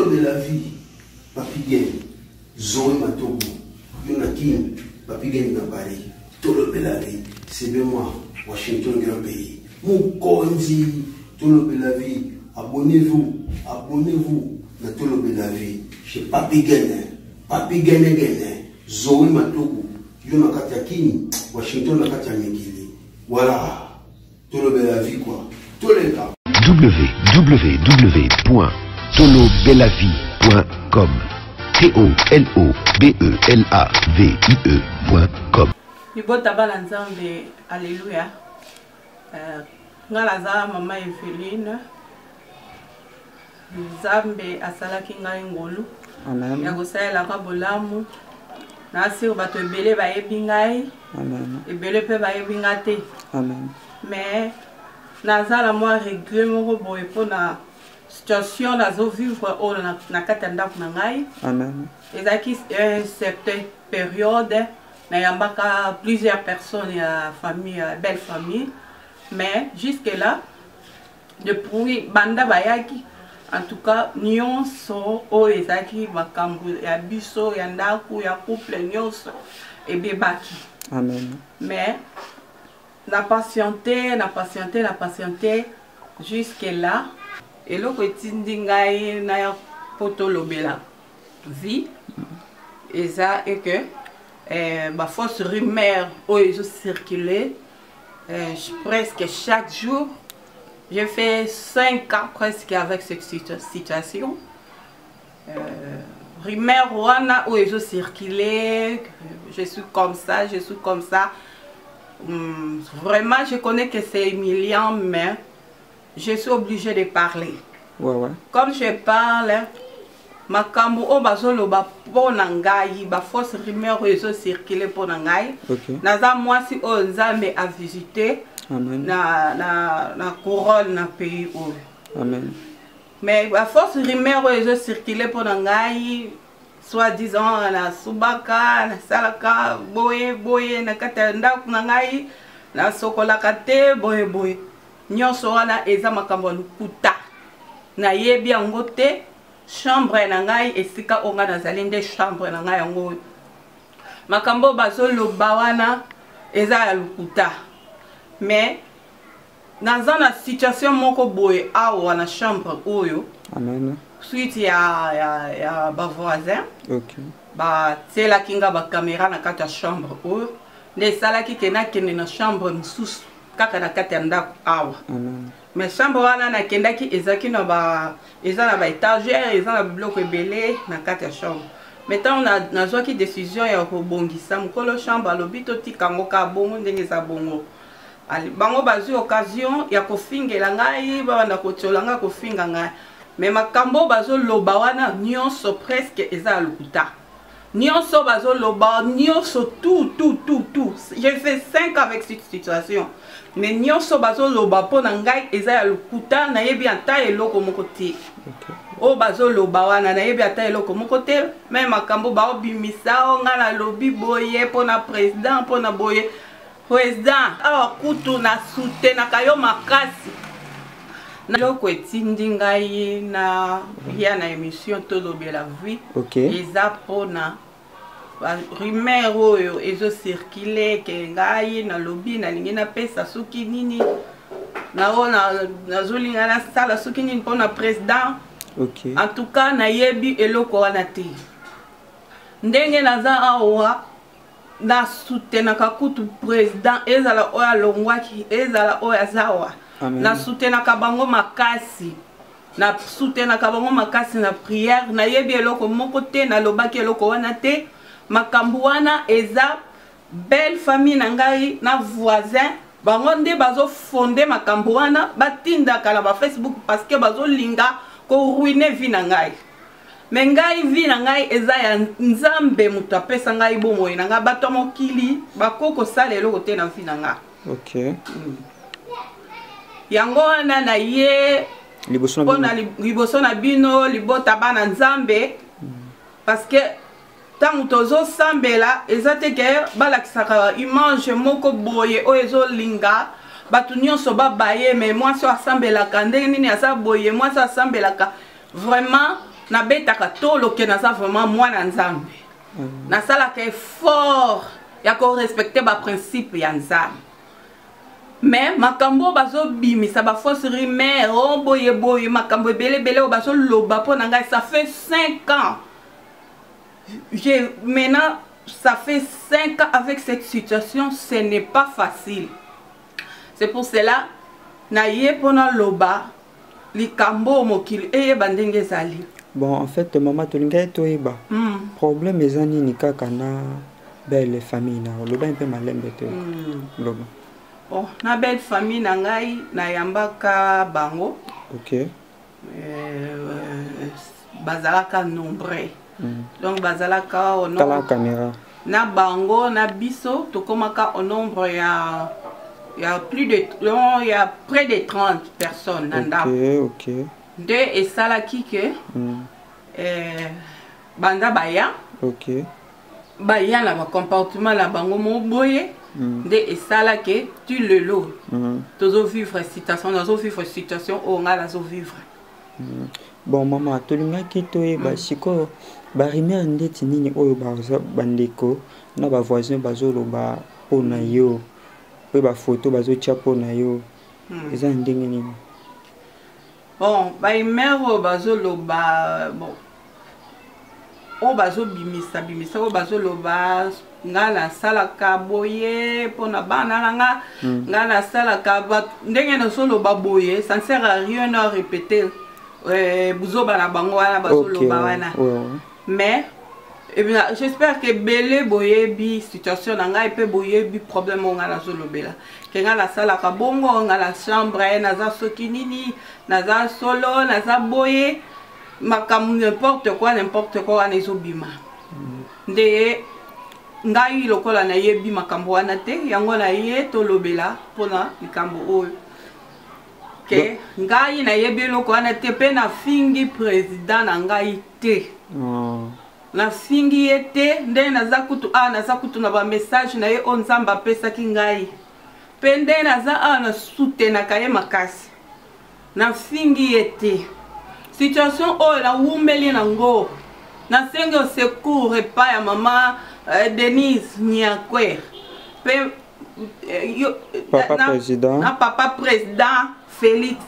Tolobelavie, Papiguen, Zoé Matobo, Yonakim, Papiguen Nabari, Tolobelavie, c'est bien moi, Washington, grand pays. Mon condi, Tolobelavie, abonnez-vous, na Tolobelavie, chez Papiguen, Papiguen, Zoé Matobo, Yonakatakini, Washington, Nakatamikili. Voilà, Tolobelavie quoi, tous les cas. www.tolobelavie.com TOLOBELAVIE.com Libota balanzambe alléluia. Ngalaza mama Eveline Nzambe asalaki ngai ngolu. Amen. Ya kosala ka bolamu. Nasi bato ebele bayebi ngai. Amen. Ebele pe bayebi ngate. Amen. Mais Nazala moi régler mon robot et pour la situation la vivre au na Katendak Nangai. Amen. Et à qui cette période il y a plusieurs personnes à famille belle famille mais jusque là depuis banda bayaki en tout cas nyonso o ezaki bakambu ya biso ya ndaku ya couple nyonso et bebaki. Amen. Mais n'a patienté jusqu'à là. Et là, je na Tolobelavie. Et ça, et que ma fausse rumeur où ils ont circulé presque chaque jour. J'ai fait 5 ans presque avec cette situation. Rumeur où ils ont circulé. Je suis comme ça. Vraiment, je connais que c'est humiliant, mais je suis obligée de parler. Ouais, ouais. Comme je parle, ma cambo obazolo ba ponangai, ba fausse rumeur réseau circulé ponangai. Naza moi si onzambe a visité la couronne na pays où. Amen. Mais ba fausse rumeur réseau circulé ponangai. Soi-disant, la Subaka, la Salaka, Boye, la Katendak Nangai, la Sokolakate, Boye. Nyon Sorana, Eza Makambon Kuta. Na Yebi Angote, chambre Nangai, et Sika Onga Nazalinde, chambre Nangai Ango. Makambo Bazolo Bawana, Eza Lukuta. Mais, dans la situation, Moko Boye, Awa, la chambre Oyo. Amen. Suite ya ba voisin. OK. Ba tsela kinga ba caméra na kata chambre ou ne sala ki kena kene na chambre msusu kaka na kata ndako awa. Amen. Mais chambre wana na kenda ki ezaki na ba ezana ba étagère ezana bloc ebele na kata chambre. Maintenant na zo ki décision ya ko bongisa mkolo chambre lobito tikango ka bongo ndenge za bongo. Ali bango bazu occasion ya ko fingela ngai ba na ko tsolanga ko finga ngai. Mais ma cambo bazo lobawana nyonso presque eza lukuta. Nyonso bazo loba nyonso tout. J'ai fait 5 avec cette situation. Mais nyonso bazo loba pona ngai eza lukuta na yebi ata eloko moko te. O bazo lobawana na yebi ata eloko moko te. Mais ma cambo ba obimisa nga na lobi boye pona président pona boye président. Alors kutu na soute na kayo makasi. Loko etindi ngai na ya na émission Tolobelavie. OK. Eza pona rumeur oyo ezo circuler ke ngai na lobi na lingi na pesa suki nini na ona na zulinga na sala suki nini pona président. OK. En tout cas na yebi eloko wana te. Ndenge naza awa na soutenir ka kutu président ezala oya longwaki ezala oya zawa. Amen. Na soutena kabango makasi na prière na yebi eloko moko te na lobaki eloko wana te makambu wana eza belle famille na ngai na voisin bango nde bazo fonder makambu wana batinda kala ba Facebook parce que bazo linga ko ruiner vie na ngai mais ngai vie na ngai eza ya nzambe mutu apesa ngai bomoi na nga bato mokili bakoko sala eloko te na vie na nga. OK. Yango wana na ye liboso na bino libota bana nzambe parce que tangu tozo sambela ezate ke balakisaka image moko boye o ezolinga batu nyonso babaye mais moi so asambelaka ndenge nini aza boye moi so asambelaka vraiment na betaka tolo ke naza vraiment mwana nzambe. Na sala ke fort ya ko respecter ba principe ya nzambe. Mais makambo bazo bimisa ba fausserie mais boye boye makambo bele bele bazo loba po nanga ça fait 5 ans. Maintenant ça fait 5 ans avec cette situation, ce n'est pas facile. C'est pour cela naie pona loba likambo mokil eye bandenge zali. Bon en fait maman tolinga toyeba. Problème ezani nikaka na belle famille na loba un peu malembe te. Loba. Oh, na belle famille nangai na yambaka bango. OK. Bazalaka nombre. Donc bazalaka au nombre. Tala caméra. Na bango na biso tokomaka au nombre ya il y a près de 30 personnes dans okay, okay. Deux et ça la kike. Banda baya. OK. Baya la comportement la bango mo boye. De et ça la ke tu le lot. Tozo vivre situation, tozo vivre situation on a la zo vivre. Bon maman, to linga ki to e ba siko ba rimer ndeti nini oyo ba bandeko na ba voisin bazolo ba ona yo. Oui, bah photo, bah zo chapeau na yo. Ils ont dingini. Bon, bah imero bazo loba bon. O bazo bimisa bimisa o bazo loba ngala sala kaboye pona bana nga ngala sala kabat ndenge no solo baboye, ça ne sert à rien à répéter. Buzo bana bango wana bazo loba wana. Mais eh bien, j'espère que Bélé Boyebi, situation nanga et peu Boyebi, problème on a la zone Bela. Que la salle à bongo, on a la chambre, naza sokinini, naza solo, naza boye, makam n'importe quoi, on est obima. De ngai loko la nayebi makambo anate, yango la yé tolobela, pona likambo o. Que ngai nayebi loko anate pe na fingi président ngai te. La fingi était ndé naza kutu na ba message na ye onzamba pesa kingai pende naza ana soute na kaye makasi na fingi était situation o la wumeli nango na senge au secours pa ya maman Denise Niakwe pe papa na, président na papa président Félix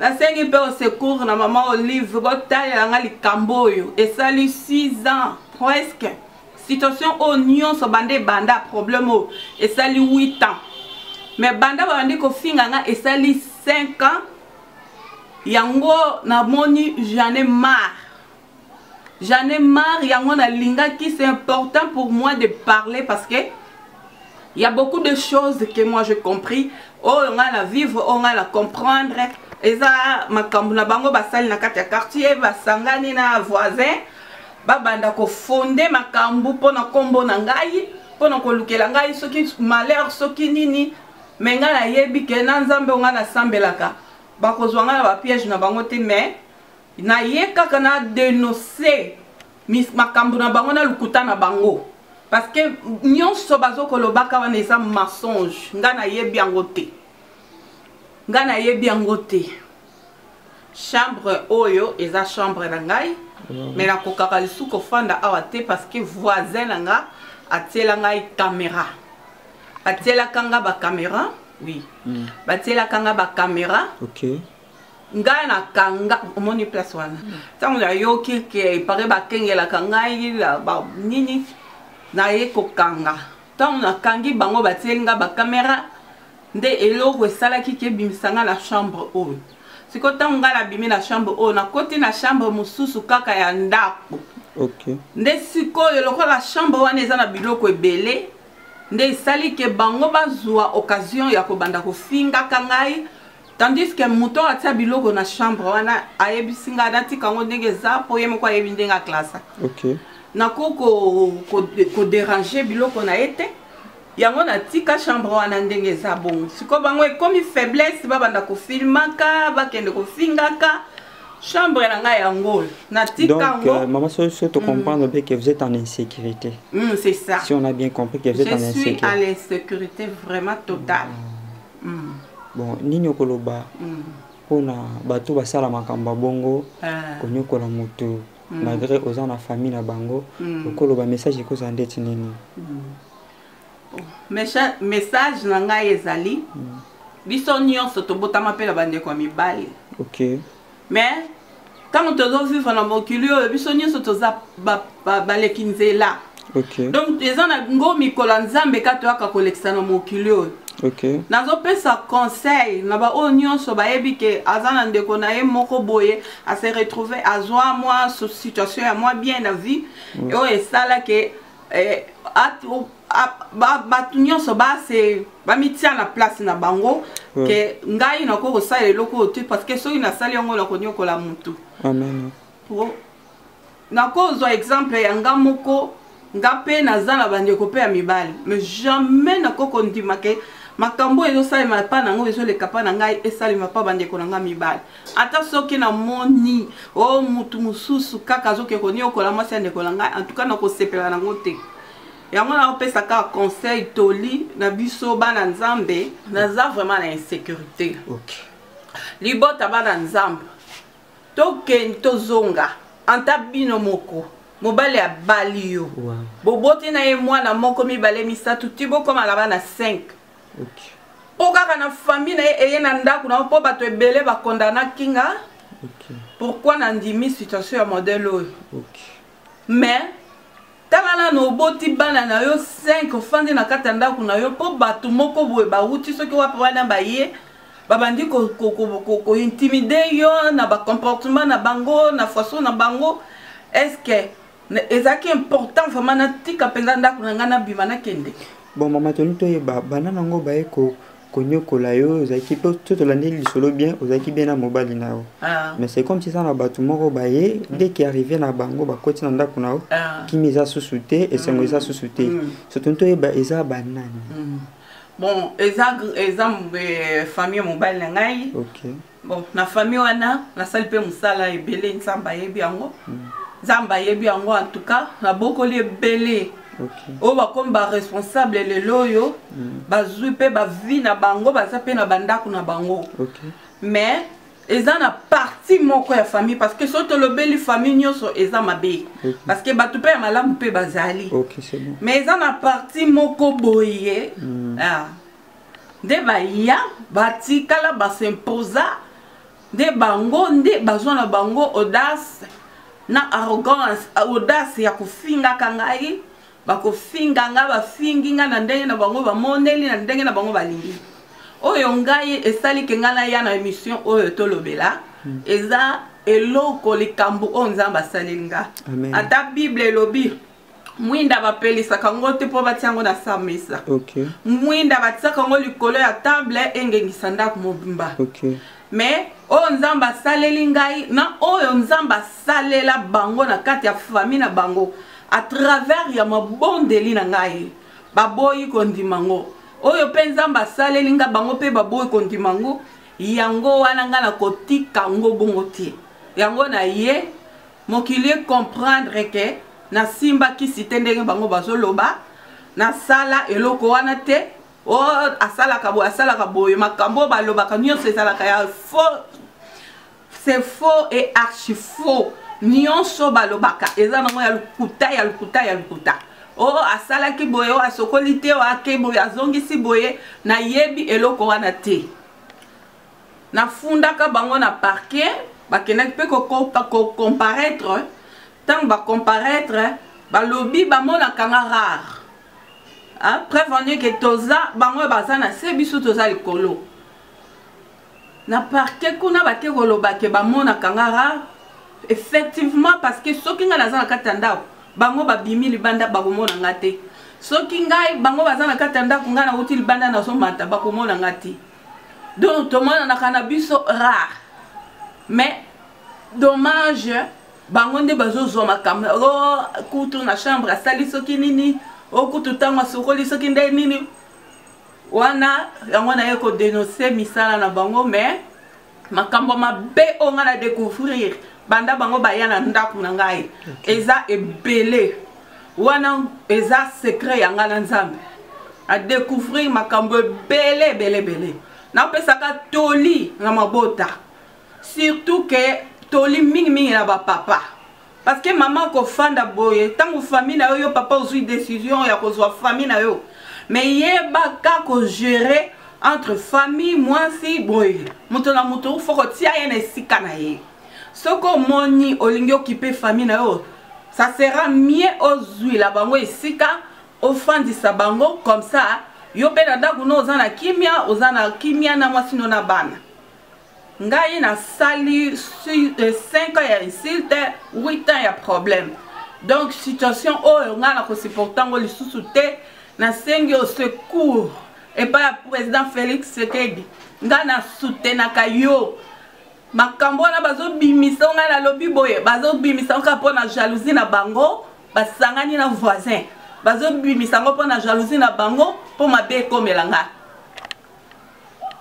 la senge pe au secours na maman Olive botale na likamboyo et ça lui 6 ans presque situation au nion so bandé banda problème et ça lui 8 ans mais banda bandi ko finga nga et ça lui 5 ans yango na moni j'en ai marre yango na linga qui c'est important pour moi de parler parce que il y a beaucoup de choses que moi j'ai compris on a la vivre on a la comprendre. Et ça, ma cambouna bango basali na kati ya quartier, basangani na voisin, babanda ko fonde ma cambo pona kombo na ngai, pona ko lukela ngai soki malheur soki nini, mais nga la yebi ke na nzambe nga na sambelaka. Ba kozwa nga ba piège na bango te mais na yeka kana dénoncer mis ma cambouna bango na lukuta na bango parce que nyonso bazo ko lobaka wana eza mensonge, nga na yebi yango te. Ngana ye bien goté. Chambre oyo et la chambre nangai. Mais la kokakali souko fanda awate parce que voisin nanga atiela ngai caméra. Atiela kanga ba caméra. Oui. Batiela kanga ba caméra. OK. Ngana kanga moni place wana. Tanga yo ki ke pare ba kengela kanga ila ba nini na ye kokanga. Tanga kangi bango batiela ba caméra. Nde eloko esalaki ke bimisanga la chambre oyo. Siko tanga la bimi la chambre oyo na koti na chambre mususu kaka ya ndako. OK. Nde siko eloko la chambre wana eza na biloko ebele. Nde esali ke bango bazwa occasion ya kobanda kofinga kangai tandis que muto atia biloko na chambre wana ayebisinga dati kango ndenge za po yemo kwa yebindenga klasa. OK. Na ko déranger biloko na ete. Yango na tika chambre wana ndenge za bon. Siko bango ekomi faiblesse babanda ko filmaka bakende ko fingaka chambre na nga yango na tika ngo. Donc maman souhaite comprendre que vous êtes en insécurité. C'est ça. Si on a bien compris que vous êtes en insécurité. Je suis à l'insécurité vraiment totale. Bon, nini okoloba. pona bato basala makamba bongo konyokola moto malgré oza na famille na bango okolo ba message ekoza ndeti nini message na ngai ezali biso nyonso tobotama pe la bande kwa mibali OK mais quand on te doit vivre na mokilio biso nyonso toza balekinzela OK donc eza na ngomi kola nzambe kato aka koleksa na mokilio OK. Nazo pesa conseil na ba onion so ba yebi ke azana ndeko na ye moko boye a se retrouver a zoa moi sous situation à moi bien na vie et o esala ke ba onion so ba se ba mitia na place na bango ke ngai na ko ko sala eloko tu parce que so ina sala ngo la konyo ko la mutu. Amen. Na ko zo exemple yanga moko ngape na zala bandeko pe a mibali mais jamais na ko kontima ke makambo ezo salima pa nango ezo le kapa nangai esalima pa bandeko nanga mibali ata soki na moni o mutu mususu kaka zoke koni okola masi ndeko nanga en tout cas na ko sepela nango te yango na opesa ka conseil toli na biso bana nzambe na za vraiment la insécurité OK libota bana nzambe token tozonga antabino moko mobali a balio bobote na ye mwana moko mibale misatu ti bokoma na bana 5 o kaka na famille na ye na ndako na po bato ebele bakondanaki nga pourquoi nandimi situation ya modèle oyo mais talala na oboti bana na yo 5 ofandi na kati ya ndako na yo po bato moko boye bauti soki wape wana baye babandi kointimide yo na bacomportement na bango na façon na bango est-ce que ezaki important vraiment na tika penza ndako nanga na bimana kende bon mama toni to yeba banana ngo baye ko konyokola yo ezaki to tolandeli lisolo bien ezaki bien na mobali nao mais c'est comme si ça na bato moko baye dès qu'il arrivé na bango bakoti na ndako nao kimeza susute et sengo eza susute so toni to yeba eza banana bon eza famille mobali nangai OK bon na famille wana na sali pe musala ebele nsamba yebi yango Zamba yebi yango en tout cas na bokoli ebele o ba comme ba responsable le loyo bazui pe ba vie na bango baza pe na bandako na bango mais eza na partie moko ya famille parce que soto lobeli famille nyoso eza mabe parce que ba tupe malamu pe bazali mais eza na partie moko boye de ba ya batikala ba s'imposa de bango nde bazwa na bango audace na arrogance audace ya kufinga kangai bakofinga nga bafinginga na ndenge na bango bamoneli na ndenge na bango balingi oyo ngai esali kengana ya na émission oyo tolobela eza eloko likambo o nzamba salinga ata bible lobi mwinda bapelisa kango te po batiango na samisa mwinda batisaka ngo likolo ya table engengisa ndako mobimba mais oyo nzamba asaleli ngai na oyo nzamba asalela bango na kati ya famille na bango à travers ya mabondeli na ngai baboyi kondimango oyo pe nzamba asaleli nga bango pe baboyi kondimango yango wana nga na kotika ngo bongo te yango na ye mokili comprendre que na simba ki sitendenge bango bazoloba na sala eloko wana te o asala kaboyo makambo balobaka nyonso ezalaka ya faux c'est faux et archi faux nyonso balobaka eza nango ya lukuta ya lukuta ya lukuta o asalaki boye o asokoli te o akeboye azongisi boye na yebi eloko wana te nafundaka bango na parquet bakendaki mpe kokomparaître ntango bakomparaître balobi bamonaka nga rare après venir que toza bango bazana se biso toza likolo na parquet kuna bate koloba ke bamona kangara effectivement parce que soki nga nazana katanda bango babimi libanda bakomona ngate soki ngai bango bazana katanda kunga na uti libanda na somata bakomona ngate donc tomona na cannabis rare mais dommage bango nde bazozo makam kutu na chambre asali soki nini okututanga sokoli soki ndai nini wana yango na yeko dénoncer misala na bango mais makambo mabe o nga na découvrir banda bango baya na ndako na ngai eza ebele wana eza secret ya nga na nzambe a découvrir makambo ebele bele bele na pesaka toli na mabota surtout que toli mingi mingi na ba papa parce que maman ko fanda boye tango famille na yo papa ozui décision ya kozwa famille na yo mais yeba ka ko gérer entre famille moi si boye moto na moto faut ko tia yene sika na ye soko moni olingi occuper famille na yo ça sera mieux ozui la bango sika ofandisa bango comme ça yo bena ndaku no ozana kimia na mwasi no na bana Ngaye na sali 5 ans ya insulte, 8 ans ya problème. Donc situation oh nga na ko supportango lisusu te na sengi au secours et pas ya président Félix Tshisekedi. Nga na soutena kayo. Makambo na bazo bimisa nga na lobi boye, bazo bimisa nga pona jalousie na bango, basangani na voisin. Bazo bimisa nga pona jalousie na bango po mabe komelanga.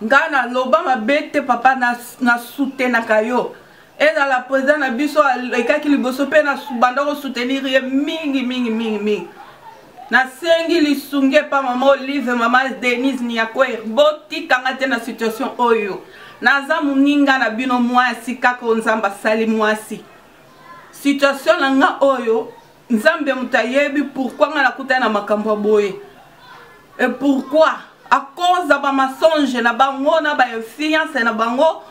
Ngana lobama bete papa na soutena kayo eza la président na biso ekaki liboso pe na subanda ko soutenir ye mingi na sengi lisunge pa mama Olive mama Denise ni akwer boti kanga te na situation oyo naza muninga na bino mwasi kaka nzamba sali mwasi situation langa oyo nzambe mutayebi pourquoi nga nakuta na makambo boye et pourquoi à cause de ma mensonge, na bango na ba influence na bango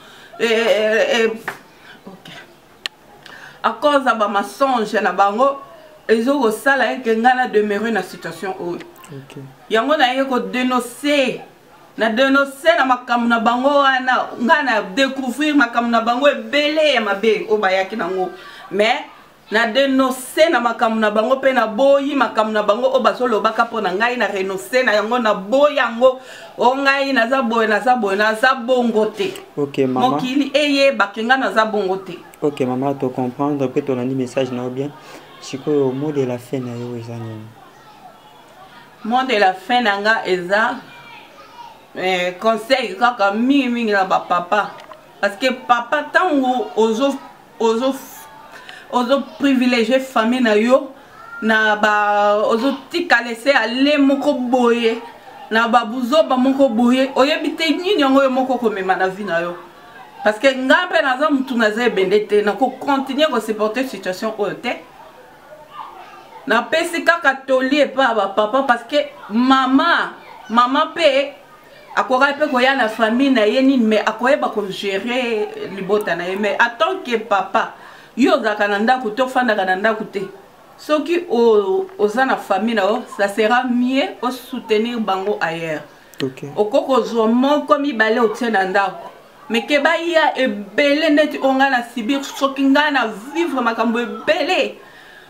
OK à cause de ma mensonge na bango ils ont sala que ngana demeurer na situation où OK yango na yeko dénoncer na makamu na bango ana ngana découvrir makamu na bango ebele ya mabe obayaki nango mais na dénoncer na makamu na bango pe na boyi makamu na bango obasolo baka pona ngai na renoncer na yango na boyango o ngai na za bongote OK maman mokili eye bakenga na za bongote OK maman to comprendre que ton ami message na bien siko au mot de la fin na yo ezani mot de la fin nga eza conseil kaka mingi na ba papa parce que papa tango ozo ozo privilégié famille na yo na ba ozo tika laisser aller moko boye na ba buzo ba moko boye oyebite nyinyo ngoyo moko komema na vie na yo parce que ngambe na za mutu na za bendete na ko continuer ko supporter situation oyo te na pesi kaka tolie pa ba papa parce que maman pe akoka pe ko ya na famille na ye nini mais akoyeba ko gérer libota na ye mais attends que papa yo zakananda kuto fanda kananda kuté soki ozana famille na o ça sera mieux au soutenir bango ailleurs OK okoko zomo komi balé o tiena ndako mais ke ba ya ebele neti onga na sibir soki ngana vivre makambo ebele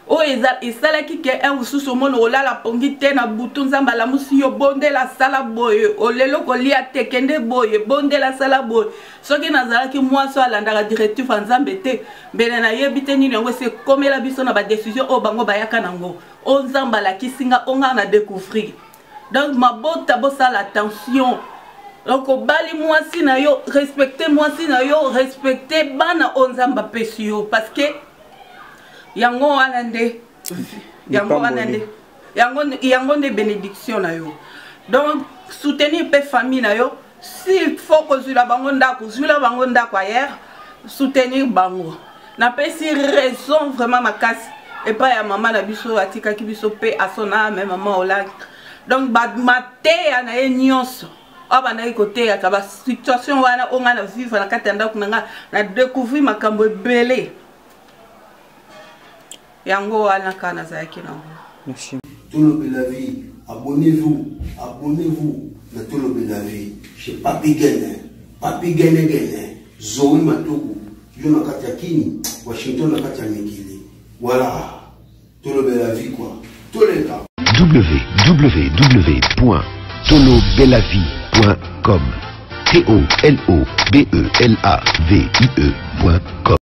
o eza isala ki ke en ususu mono ola la pongi te na butu nzamba la musi yo bonde la sala boye olelo ko lia te kende boye bonde la sala boye soki nazala ki mwaso alandaka directif nzambe te mbele na yebite nini ngo se komela biso na ba décision o bango bayaka nango o nzamba la kisinga onga na découvrir donc mabota bosa la tension donc obali mwasi na yo respecter mwasi na yo respecter bana o nzamba pesi yo parce que yango anande yango bénédiction na yo donc soutenir pe famille na yo s'il faut que zula bango ndako ailleurs soutenir bango na pe si raison vraiment makasi et pas ya maman na biso atika ki biso pe à son âme maman ola donc bad maté na nyonso aba na côté ya ba situation wana onga na vivre na katanda kunanga na découvrir makambo belé Yango Alakana Zakino. Merci. Tolobelavie, abonnez-vous à Tolobelavie. Chez Papi Gene, Zoé Matoku, Yona Katakini, Washington Katamikili. Voilà. Tolobelavie quoi. Tous les cas. www.tolobelavie.com